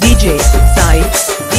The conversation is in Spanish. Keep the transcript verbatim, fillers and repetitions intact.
D J Sai.